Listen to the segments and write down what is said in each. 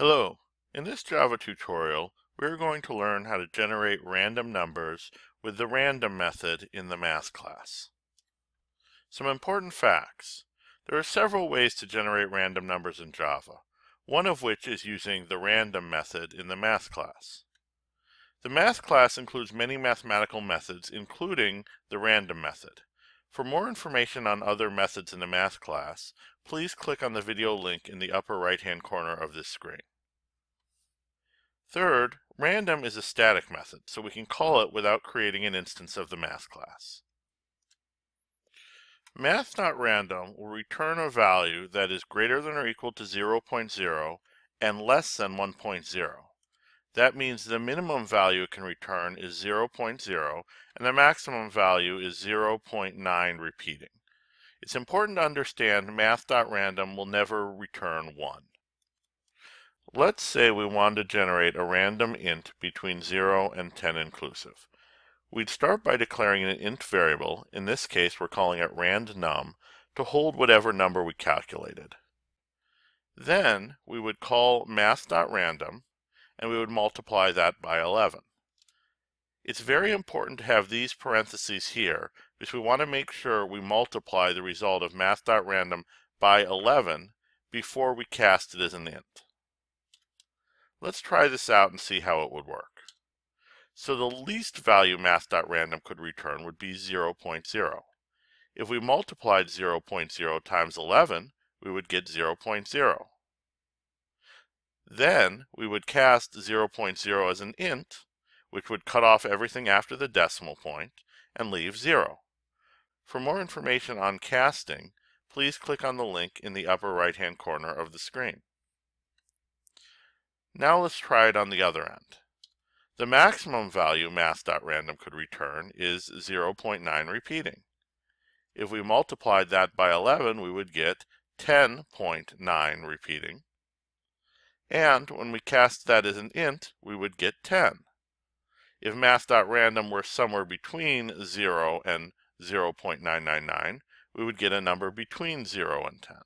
Hello, in this Java tutorial, we're going to learn how to generate random numbers with the random method in the math class. Some important facts. There are several ways to generate random numbers in Java, one of which is using the random method in the math class. The math class includes many mathematical methods, including the random method. For more information on other methods in the math class, please click on the video link in the upper right-hand corner of this screen. Third, random is a static method, so we can call it without creating an instance of the math class. Math.random will return a value that is greater than or equal to 0.0 and less than 1.0. That means the minimum value it can return is 0.0 and the maximum value is 0.9 repeating. It's important to understand math.random will never return 1. Let's say we want to generate a random int between 0 and 10 inclusive. We'd start by declaring an int variable, in this case we're calling it randNum, to hold whatever number we calculated. Then we would call math.random and we would multiply that by 11. It's very important to have these parentheses here because we want to make sure we multiply the result of math.random by 11 before we cast it as an int. Let's try this out and see how it would work. So the least value math.random could return would be 0.0. If we multiplied 0.0 times 11, we would get 0.0. Then we would cast 0.0 as an int, which would cut off everything after the decimal point and leave 0. For more information on casting, please click on the link in the upper right-hand corner of the screen. Now let's try it on the other end. The maximum value math.random could return is 0.9 repeating. If we multiplied that by 11, we would get 10.9 repeating. And when we cast that as an int, we would get 10. If math.random were somewhere between 0 and 0.999, we would get a number between 0 and 10.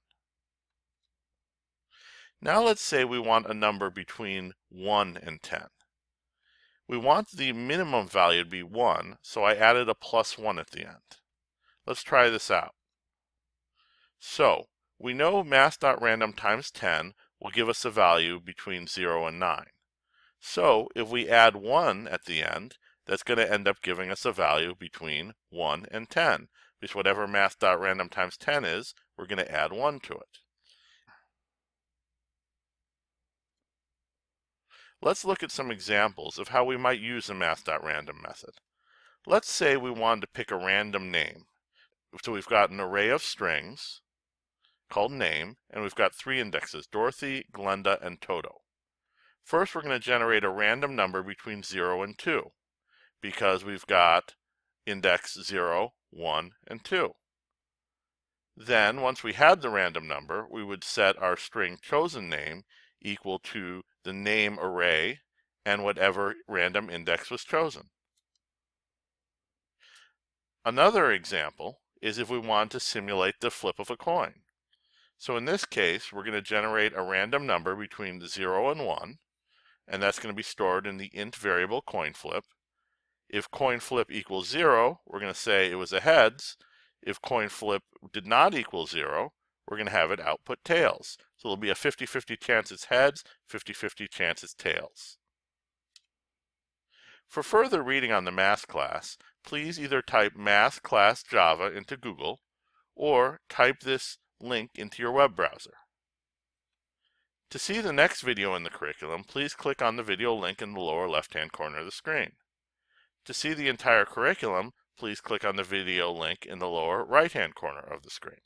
Now let's say we want a number between 1 and 10. We want the minimum value to be 1, so I added a +1 at the end. Let's try this out. So, we know math.random times 10 will give us a value between 0 and 9. So, if we add 1 at the end, that's going to end up giving us a value between 1 and 10, because whatever math.random times 10 is, we're going to add 1 to it. Let's look at some examples of how we might use the math.random method. Let's say we wanted to pick a random name. So we've got an array of strings called name, and we've got 3 indexes, Dorothy, Glenda, and Toto. First, we're going to generate a random number between 0 and 2 because we've got index 0, 1, and 2. Then, once we had the random number, we would set our string chosen name equal to the name array and whatever random index was chosen. Another example is if we want to simulate the flip of a coin. So in this case, we're going to generate a random number between 0 and 1, and that's going to be stored in the int variable coinFlip. If coinFlip equals 0, we're going to say it was a heads. If coinFlip did not equal 0, we're going to have it output tails. So there'll be a 50-50 chance it's heads, 50-50 chance it's tails. For further reading on the math class, please either type math class Java into Google or type this link into your web browser. To see the next video in the curriculum, please click on the video link in the lower left-hand corner of the screen. To see the entire curriculum, please click on the video link in the lower right-hand corner of the screen.